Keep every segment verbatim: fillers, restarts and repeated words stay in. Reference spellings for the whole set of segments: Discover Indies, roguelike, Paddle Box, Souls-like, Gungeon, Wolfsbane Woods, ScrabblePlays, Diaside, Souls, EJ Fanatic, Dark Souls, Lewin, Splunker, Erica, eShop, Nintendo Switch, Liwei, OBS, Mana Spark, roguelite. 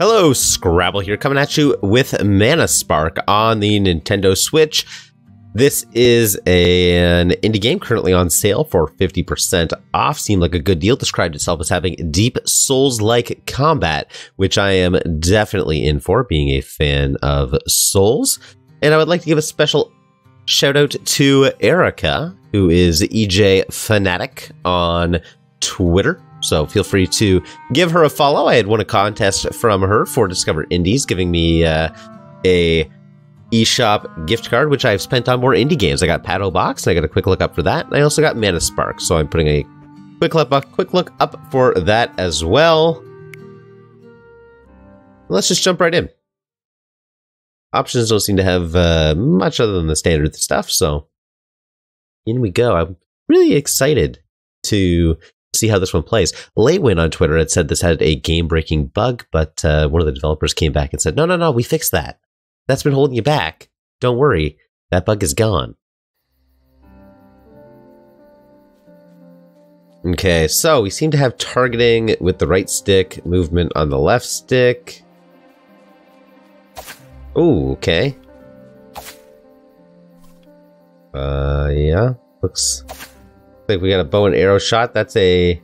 Hello, Scrabble here, coming at you with Mana Spark on the Nintendo Switch. This is a, an indie game currently on sale for fifty percent off. Seemed like a good deal. Described itself as having deep Souls-like combat, which I am definitely in for, being a fan of Souls. And I would like to give a special shout out to Erica, who is E J Fanatic on Twitter. So feel free to give her a follow. I had won a contest from her for Discover Indies, giving me uh, a eShop gift card, which I've spent on more indie games. I got Paddle Box, and I got a quick look up for that. And I also got Mana Spark, so I'm putting a quick look up, quick look up for that as well. Let's just jump right in. Options don't seem to have uh, much other than the standard stuff, so in we go. I'm really excited to see how this one plays. Lewin on Twitter had said this had a game-breaking bug, but uh, one of the developers came back and said, no, no, no, we fixed that. That's been holding you back. Don't worry. That bug is gone. Okay, so we seem to have targeting with the right stick, movement on the left stick. Ooh, okay. Uh, yeah. Looks like we got a bow and arrow shot. That's a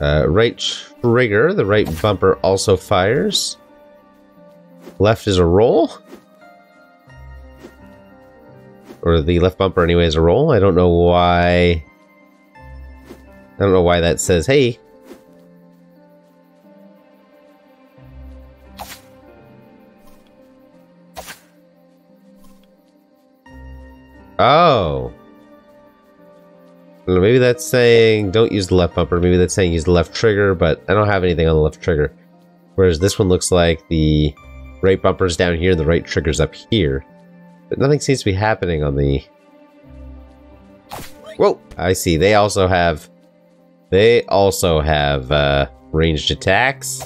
uh, right trigger. The right bumper also fires. Left is a roll. Or the left bumper anyway is a roll. I don't know why. I don't know why that says, hey. Oh. Maybe that's saying don't use the left bumper. Maybe that's saying use the left trigger, but I don't have anything on the left trigger. Whereas this one looks like the right bumper's down here, the right trigger's up here. But nothing seems to be happening on the... Whoa! I see. They also have... They also have uh, ranged attacks.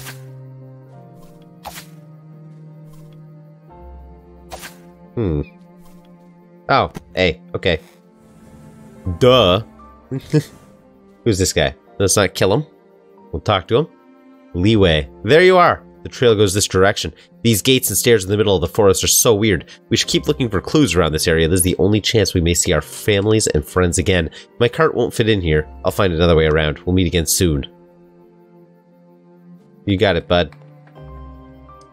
Hmm. Oh. Hey. Okay. Duh. Who's this guy? Let's not kill him. We'll talk to him. Liwei. There you are. The trail goes this direction. These gates and stairs in the middle of the forest are so weird. We should keep looking for clues around this area. This is the only chance we may see our families and friends again. My cart won't fit in here. I'll find another way around. We'll meet again soon. You got it, bud.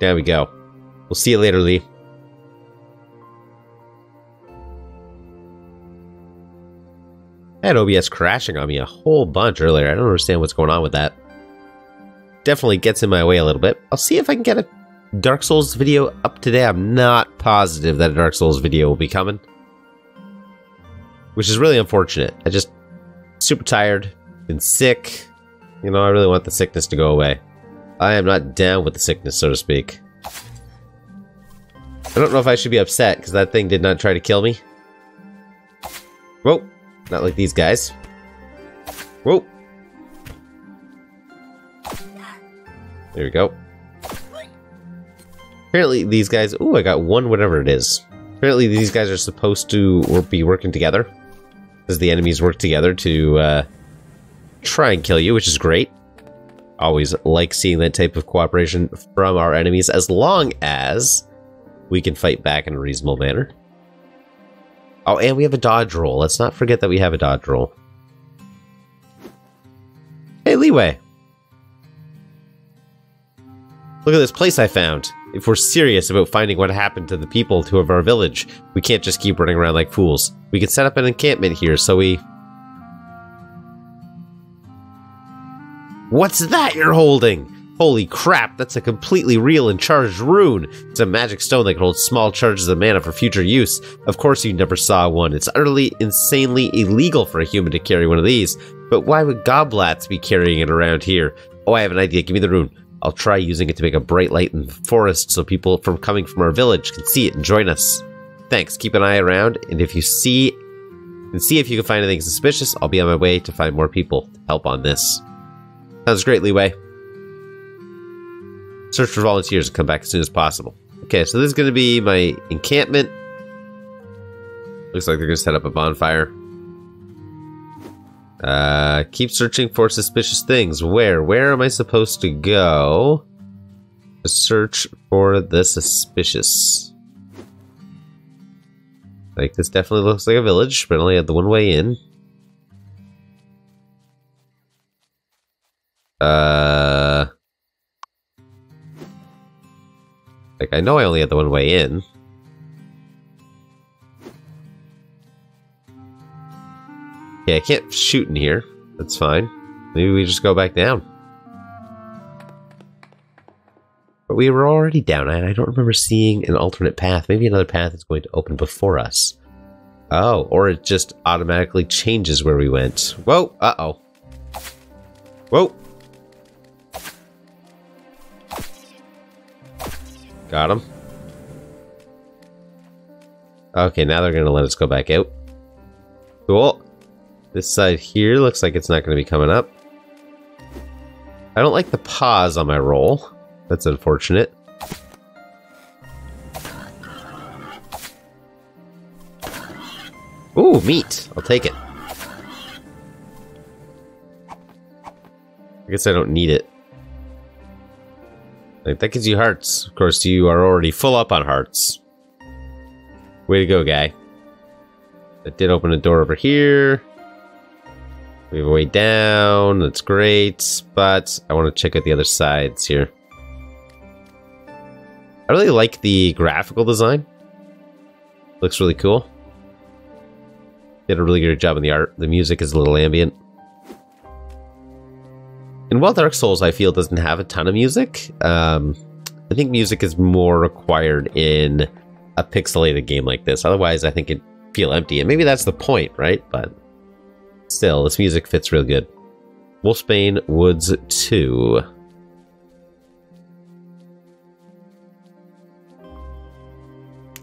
There we go. We'll see you later, Lee. I had O B S crashing on me a whole bunch earlier. I don't understand what's going on with that. Definitely gets in my way a little bit. I'll see if I can get a Dark Souls video up today. I'm not positive that a Dark Souls video will be coming, which is really unfortunate. I just super tired, been sick. You know, I really want the sickness to go away. I am not down with the sickness, so to speak. I don't know if I should be upset because that thing did not try to kill me. Whoa. Not like these guys. Whoa. There we go. Apparently these guys... Ooh, I got one whatever it is. Apparently these guys are supposed to be working together. Because the enemies work together to uh, try and kill you, which is great. Always like seeing that type of cooperation from our enemies as long as we can fight back in a reasonable manner. Oh, and we have a dodge roll. Let's not forget that we have a dodge roll. Hey, Liwei. Look at this place I found. If we're serious about finding what happened to the people who have our village, we can't just keep running around like fools. We can set up an encampment here, so we... What's that you're holding? Holy crap, that's a completely real and charged rune. It's a magic stone that can hold small charges of mana for future use. Of course you never saw one. It's utterly, insanely illegal for a human to carry one of these. But why would goblats be carrying it around here? Oh, I have an idea. Give me the rune. I'll try using it to make a bright light in the forest so people from coming from our village can see it and join us. Thanks. Keep an eye around, and if you see, and see if you can find anything suspicious. I'll be on my way to find more people to help on this. Sounds great, Liwei. Search for volunteers and come back as soon as possible. Okay, so this is going to be my encampment. Looks like they're going to set up a bonfire. Uh, keep searching for suspicious things. Where? Where am I supposed to go? to search for the suspicious. Like, this definitely looks like a village, but only had the one way in. Uh... Like, I know I only had the one way in. Yeah, I can't shoot in here. That's fine. Maybe we just go back down. But we were already down, and I don't remember seeing an alternate path. Maybe another path is going to open before us. Oh, or it just automatically changes where we went. Whoa, uh-oh. Whoa. Got him. Okay, now they're going to let us go back out. Cool. This side here looks like it's not going to be coming up. I don't like the pause on my roll. That's unfortunate. Ooh, meat! I'll take it. I guess I don't need it. Like, that gives you hearts. Of course, you are already full up on hearts. Way to go, guy. That did open a door over here. We have a way down, that's great, but I want to check out the other sides here. I really like the graphical design. Looks really cool. Did a really good job in the art. The music is a little ambient. And while Dark Souls, I feel, doesn't have a ton of music, um, I think music is more required in a pixelated game like this. Otherwise, I think it'd feel empty, and maybe that's the point, right? But... still, this music fits real good. Wolfsbane Woods two.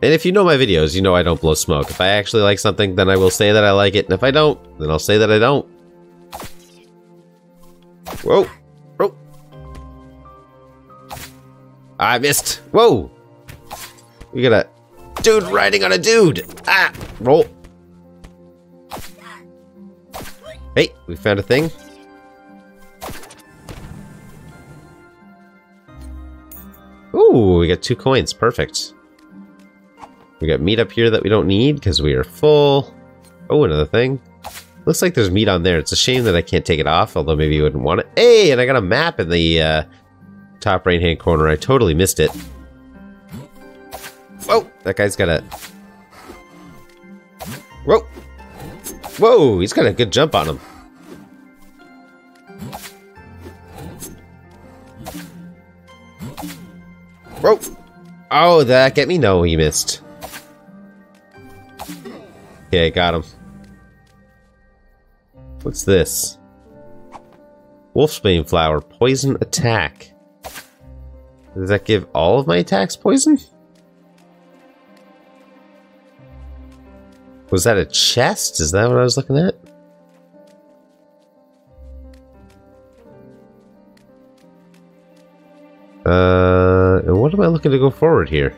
And if you know my videos, you know I don't blow smoke. If I actually like something, then I will say that I like it. And if I don't, then I'll say that I don't. Whoa. Whoa. I missed. Whoa. We got a dude riding on a dude. Ah. Roll. Hey, we found a thing. Ooh, we got two coins. Perfect. We got meat up here that we don't need because we are full. Oh, another thing. Looks like there's meat on there. It's a shame that I can't take it off, although maybe you wouldn't want it. Hey, and I got a map in the uh, top right-hand corner. I totally missed it. Whoa, that guy's got a... Whoa. Whoa, he's got a good jump on him. Whoa. Oh, did that get me? No, he missed. Okay, got him. What's this? Wolfsbane flower, poison attack. Does that give all of my attacks poison? Was that a chest? Is that what I was looking at? Uh, and what am I looking to go forward here?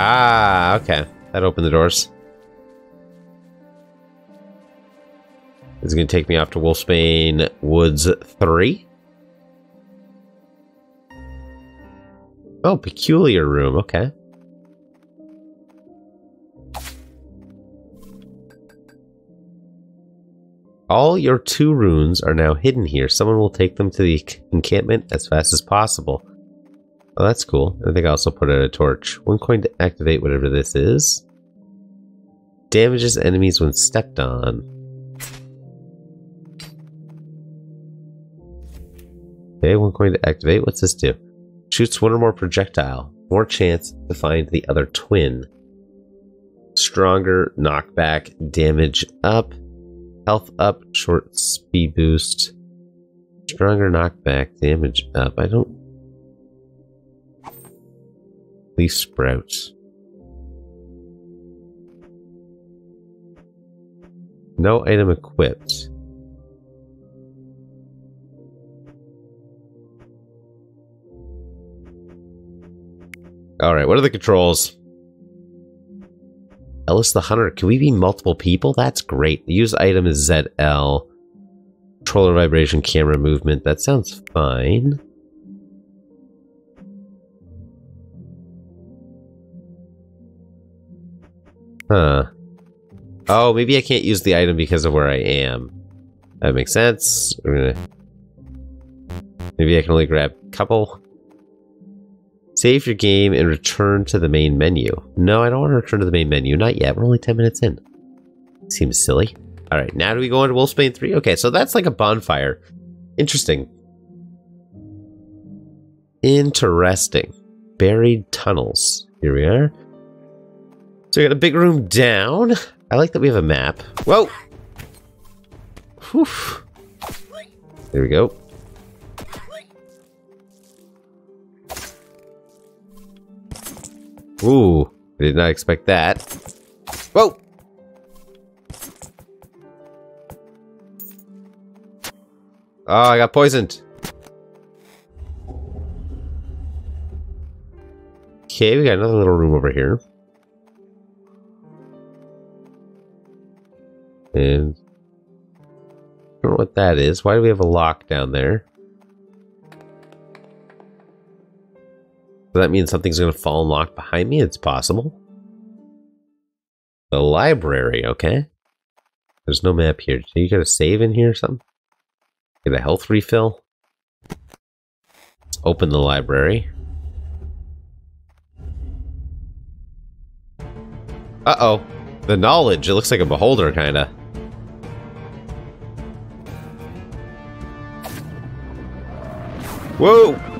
Ah, okay. That opened the doors. It's going to take me off to Wolfsbane Woods three. Oh, peculiar room, okay. All your two runes are now hidden here. Someone will take them to the encampment as fast as possible. Oh, that's cool. I think I also put out a torch. One coin to activate whatever this is. Damages enemies when stepped on. Okay, one coin to activate. What's this do? Shoots one or more projectile. More chance to find the other twin. Stronger knockback, damage up, health up, short speed boost. Stronger knockback, damage up. I don't... Leaf sprout. No item equipped. Alright, what are the controls? Ellis the Hunter. Can we be multiple people? That's great. Use item is Z L. Controller vibration, camera movement. That sounds fine. Huh. Oh, maybe I can't use the item because of where I am. That makes sense. We're gonna... Maybe I can only grab a couple. Save your game and return to the main menu. No, I don't want to return to the main menu. Not yet. We're only ten minutes in. Seems silly. Alright, now do we go into Wolfsbane three? Okay, so that's like a bonfire. Interesting. Interesting. Buried tunnels. Here we are. So we got a big room down. I like that we have a map. Whoa! Whew. There we go. Ooh, I did not expect that. Whoa! Oh, I got poisoned. Okay, we got another little room over here. And... I don't know what that is. Why do we have a lock down there? Does that mean something's going to fall and lock behind me? It's possible. The library, okay. There's no map here. So you got a save in here or something? Get a health refill? Let's open the library. Uh-oh. The knowledge. It looks like a beholder, kind of. Whoa! Whoa!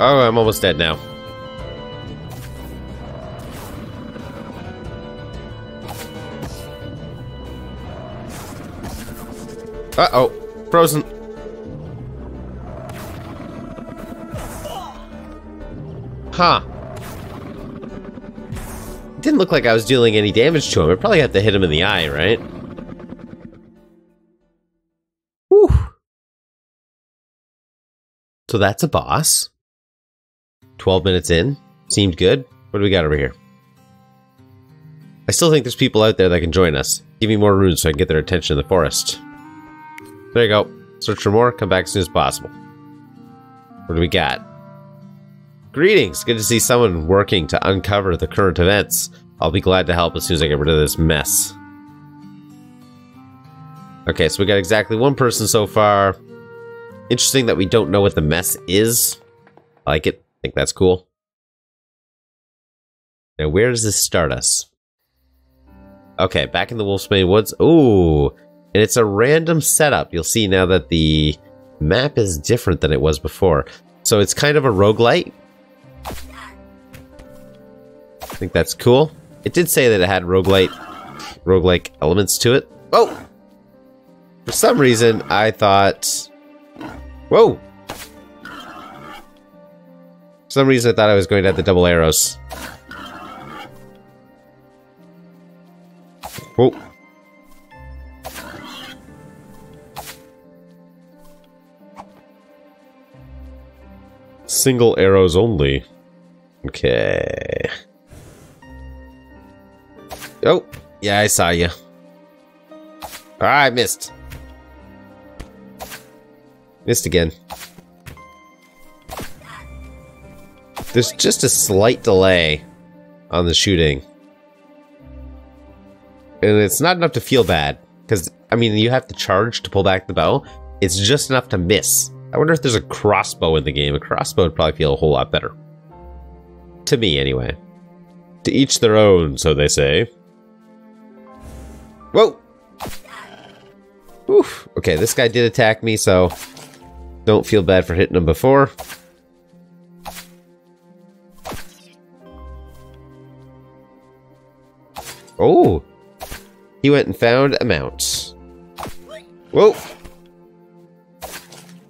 Oh, I'm almost dead now. Uh-oh. Frozen. Huh. It didn't look like I was dealing any damage to him. I probably have to hit him in the eye, right? Whew. So that's a boss. twelve minutes in. Seemed good. What do we got over here? I still think there's people out there that can join us. Give me more runes so I can get their attention in the forest. There you go. Search for more. Come back as soon as possible. What do we got? Greetings. Good to see someone working to uncover the current events. I'll be glad to help as soon as I get rid of this mess. Okay, so we got exactly one person so far. Interesting that we don't know what the mess is. I like it. I think that's cool. Now, where does this start us? Okay, back in the Wolfsbane Woods. Ooh! And it's a random setup. You'll see now that the map is different than it was before. So it's kind of a roguelite. I think that's cool. It did say that it had roguelite, roguelike elements to it. Oh! For some reason, I thought... Whoa! For some reason, I thought I was going to have the double arrows. Whoa. Single arrows only. Okay. Oh, yeah, I saw you. Ah, I missed. Missed again. There's just a slight delay on the shooting. And it's not enough to feel bad. Because, I mean, you have to charge to pull back the bow. It's just enough to miss. I wonder if there's a crossbow in the game. A crossbow would probably feel a whole lot better. To me, anyway. To each their own, so they say. Whoa! Oof. Okay, this guy did attack me, so... Don't feel bad for hitting him before. Oh! He went and found a mount. Whoa!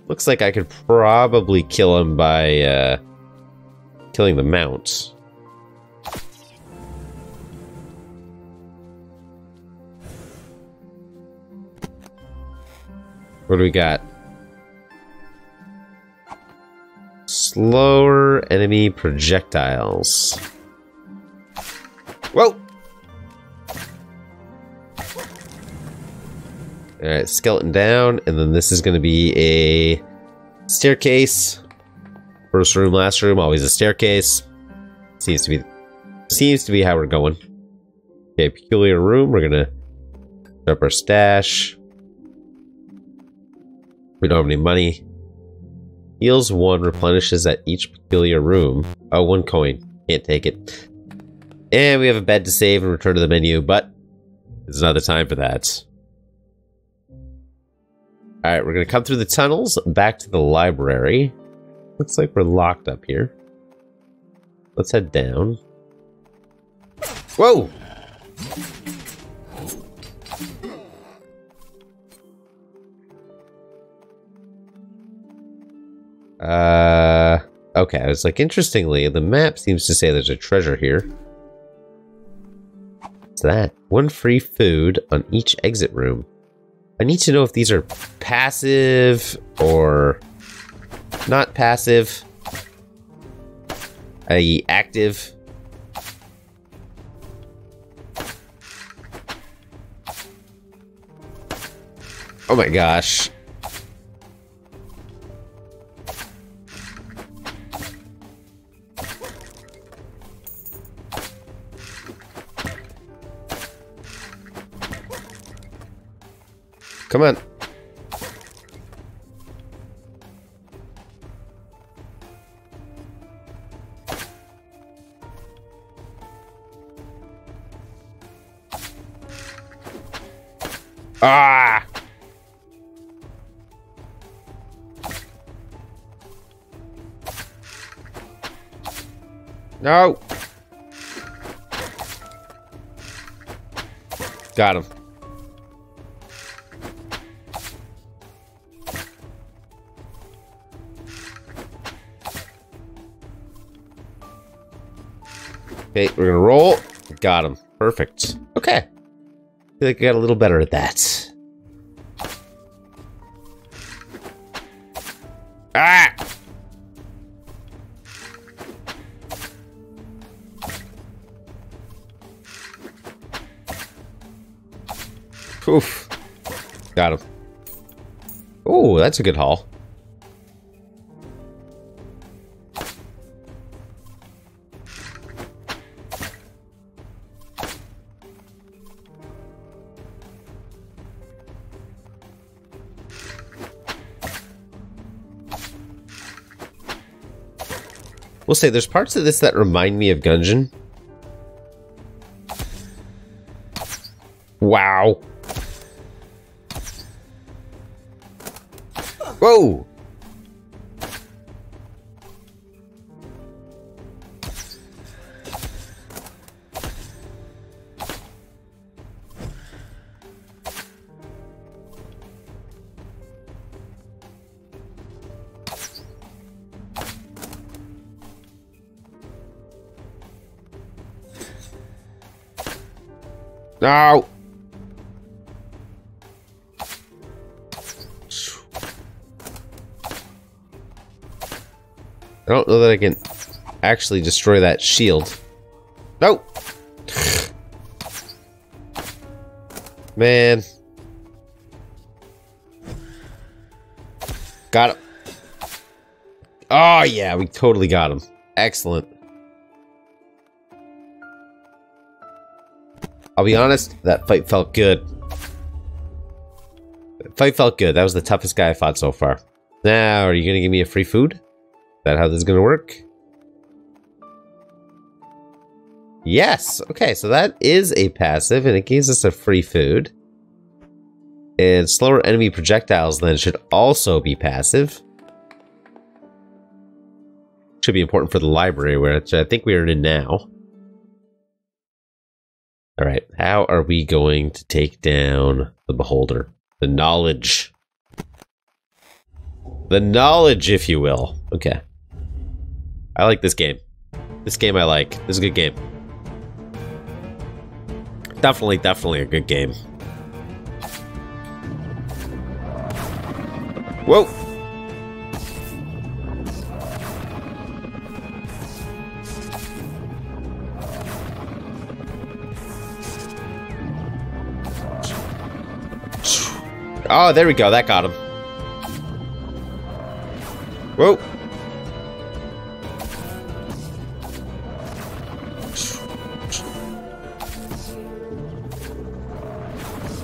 Looks like I could probably kill him by, uh... killing the mount. What do we got? Slower enemy projectiles. Whoa! Alright, skeleton down, and then this is going to be a staircase. First room, last room, always a staircase. Seems to be, seems to be how we're going. Okay, peculiar room. We're gonna put up our stash. We don't have any money. Heals one, replenishes at each peculiar room. Oh, one coin. Can't take it. And we have a bed to save and return to the menu, but there's another time for that. Alright, we're gonna come through the tunnels, back to the library. Looks like we're locked up here. Let's head down. Whoa! Uh, okay, I was like, interestingly, the map seems to say there's a treasure here. What's that? One free food on each exit room. I need to know if these are passive or not passive. that is active. Oh my gosh. Come on. Ah! No! Got him. Okay, we're gonna roll. Got him. Perfect. Okay. I feel like I got a little better at that. Ah! Oof. Got him. Oh, that's a good haul. We'll say there's parts of this that remind me of Gungeon. Wow. Whoa. No! I don't know that I can actually destroy that shield. No! Man. Got him. Oh yeah, we totally got him. Excellent. I'll be honest, that fight felt good. That fight felt good. That was the toughest guy I fought so far. Now, are you gonna give me a free food? Is that how this is gonna work? Yes! Okay, so that is a passive, and it gives us a free food. And slower enemy projectiles then should also be passive. Should be important for the library, which I think we are in now. All right, how are we going to take down the beholder? The knowledge. The knowledge, if you will. Okay. I like this game. This game I like. This is a good game. Definitely, definitely a good game. Whoa! Oh, there we go. That got him. Whoa!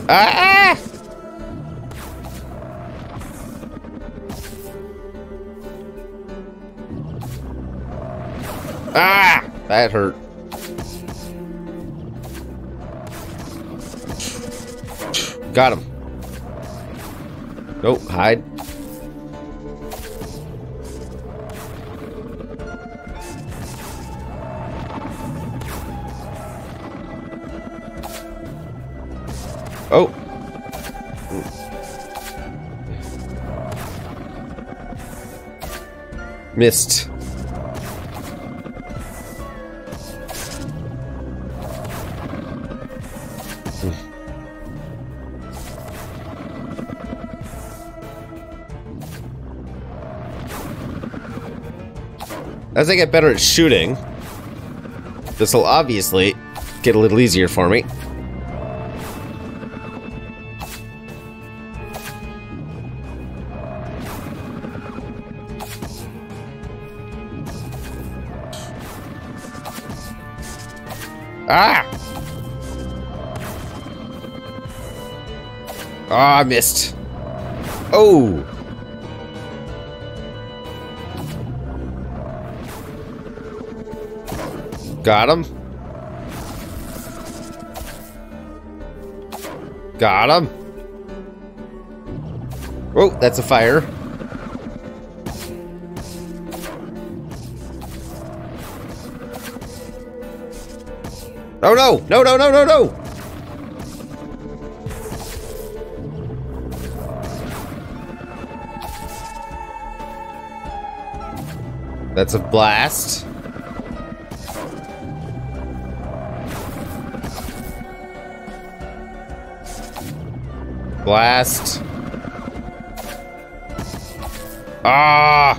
Ah! Ah! That hurt. Got him. Nope, hide. Oh. Missed. As I get better at shooting, this will obviously get a little easier for me. Ah! Ah, I missed. Oh! Got him. Got him. Oh, that's a fire. Oh no! No, no, no, no, no! That's a blast. Blast. Ah!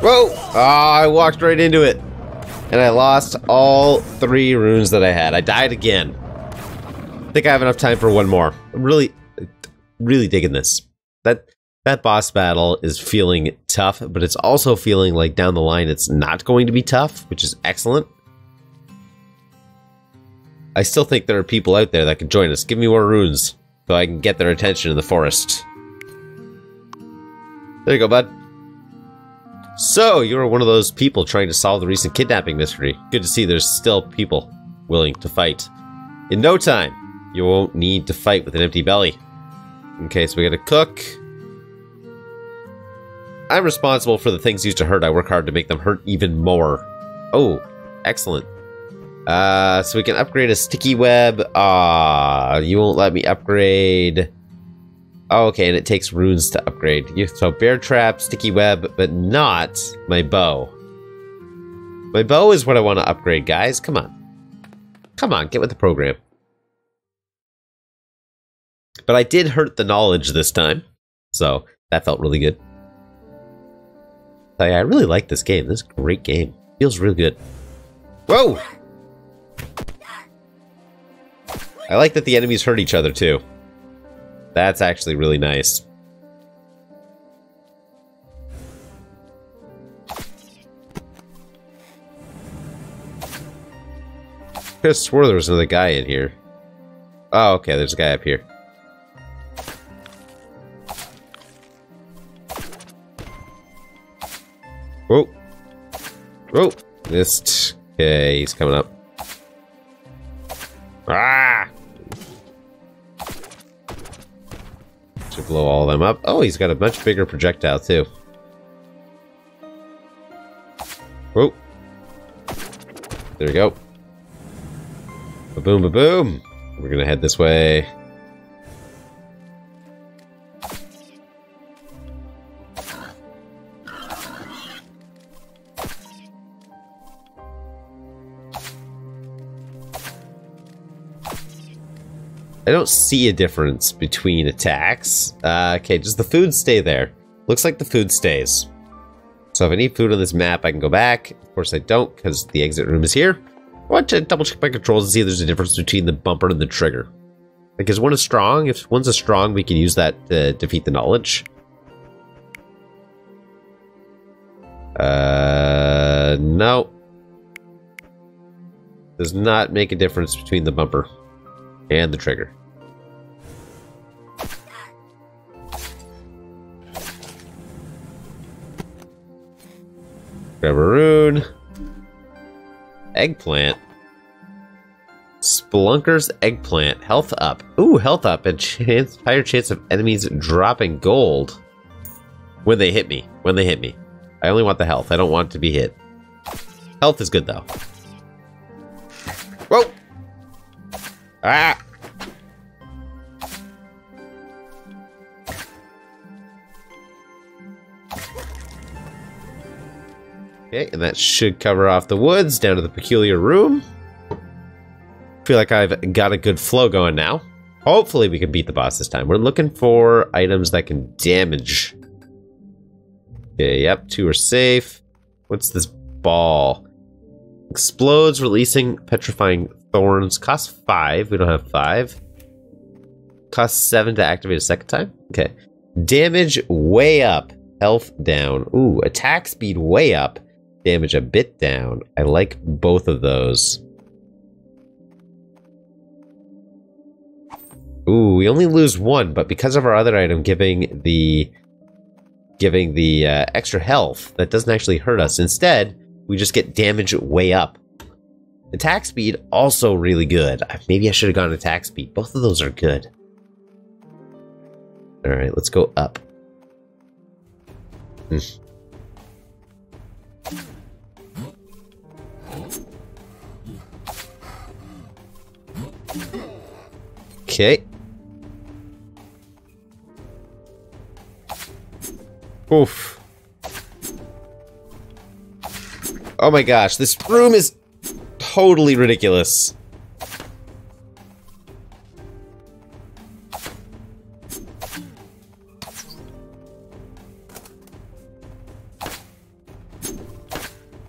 Whoa! Ah, I walked right into it. And I lost all three runes that I had. I died again. I think I have enough time for one more. I'm really, really digging this. That, that boss battle is feeling tough, but it's also feeling like down the line it's not going to be tough, which is excellent. I still think there are people out there that can join us. Give me more runes so I can get their attention in the forest. There you go, bud. So, you were one of those people trying to solve the recent kidnapping mystery. Good to see there's still people willing to fight. In no time, you won't need to fight with an empty belly. Okay, so we gotta cook. I'm responsible for the things used to hurt. I work hard to make them hurt even more. Oh, excellent. Uh, so we can upgrade a sticky web. Ah, you won't let me upgrade. Oh, okay, and it takes runes to upgrade. So bear trap, sticky web, but not my bow. My bow is what I want to upgrade, guys. Come on. Come on, get with the program. But I did hurt the knowledge this time, so that felt really good. So yeah, I really like this game. This is a great game. Feels really good. Whoa! I like that the enemies hurt each other, too. That's actually really nice. I swore there was another guy in here. Oh, okay, there's a guy up here. Whoa. Whoa. Missed. Okay, he's coming up. Ah! Should blow all of them up. Oh, he's got a much bigger projectile, too. Whoa. There we go. Ba-boom, ba-boom. We're gonna head this way. I don't see a difference between attacks. Uh, okay, does the food stay there? Looks like the food stays. So if I need food on this map, I can go back. Of course I don't, because the exit room is here. I want to double check my controls and see if there's a difference between the bumper and the trigger. Like, is one a strong? If one's a strong, we can use that to defeat the knowledge. Uh, no. Does not make a difference between the bumper and the trigger. Grab a rune. Eggplant. Splunker's eggplant. Health up. Ooh, health up. And chance, higher chance of enemies dropping gold when they hit me. When they hit me. I only want the health. I don't want to be hit. Health is good, though. Whoa! Ah! Okay, and that should cover off the woods down to the peculiar room. Feel like I've got a good flow going now. Hopefully we can beat the boss this time. We're looking for items that can damage. Okay, yep, two are safe. What's this ball? Explodes, releasing petrifying thorns. Costs five. We don't have five. Costs seven to activate a second time. Okay. Damage way up. Health down. Ooh, attack speed way up. Damage a bit down. I like both of those. Ooh, we only lose one, but because of our other item giving the giving the uh, extra health, that doesn't actually hurt us. Instead, we just get damage way up. Attack speed also really good. Maybe I should have gone attack speed. Both of those are good. All right, let's go up. Hmm. Okay. Oof. Oh my gosh, this room is totally ridiculous.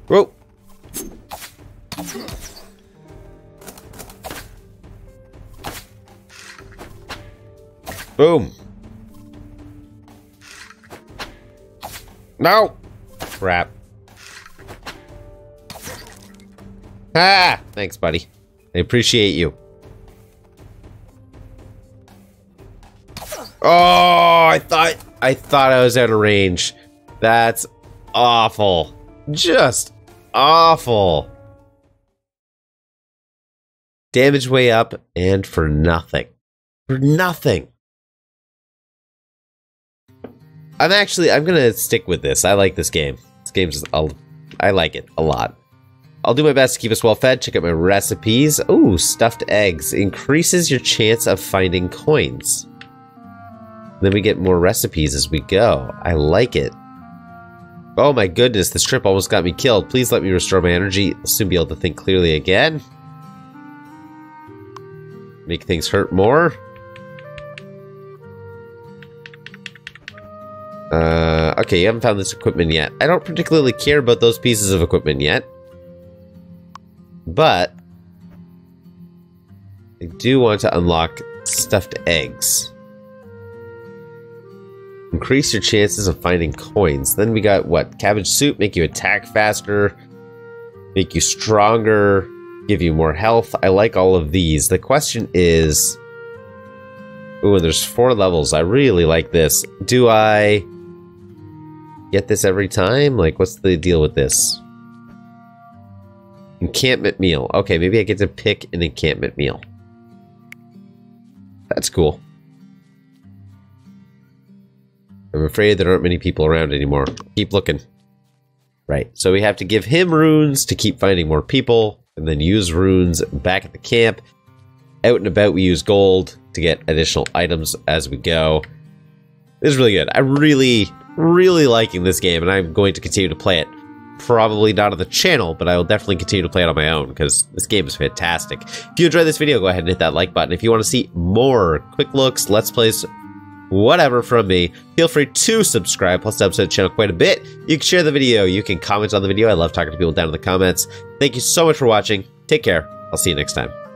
Whoa. Boom. No! Crap. Ah! Thanks, buddy. I appreciate you. Oh, I thought I thought I was out of range. That's awful. Just awful. Damage way up and for nothing. For nothing. I'm actually, I'm gonna stick with this. I like this game. This game's, I'll, I like it a lot. I'll do my best to keep us well fed. Check out my recipes. Ooh, stuffed eggs. Increases your chance of finding coins. Then we get more recipes as we go. I like it. Oh my goodness, this trip almost got me killed. Please let me restore my energy. I'll soon be able to think clearly again. Make things hurt more. Uh, okay, you haven't found this equipment yet. I don't particularly care about those pieces of equipment yet. But I do want to unlock stuffed eggs. Increase your chances of finding coins. Then we got what? Cabbage soup, make you attack faster, make you stronger, give you more health. I like all of these. The question is... Ooh, there's four levels. I really like this. Do I... get this every time? Like, what's the deal with this? Encampment meal. Okay, maybe I get to pick an encampment meal. That's cool. I'm afraid there aren't many people around anymore. Keep looking. Right, so we have to give him runes to keep finding more people, and then use runes back at the camp. Out and about, we use gold to get additional items as we go. This is really good. I really... really liking this game, and I'm going to continue to play it. probably not on the channel, but I will definitely continue to play it on my own because this game is fantastic. If you enjoyed this video, go ahead and hit that like button. If you want to see more quick looks, let's plays, whatever from me, feel free to subscribe, plus subscribe to the channel quite a bit. You can share the video, you can comment on the video. I love talking to people down in the comments. Thank you so much for watching. Take care. I'll see you next time.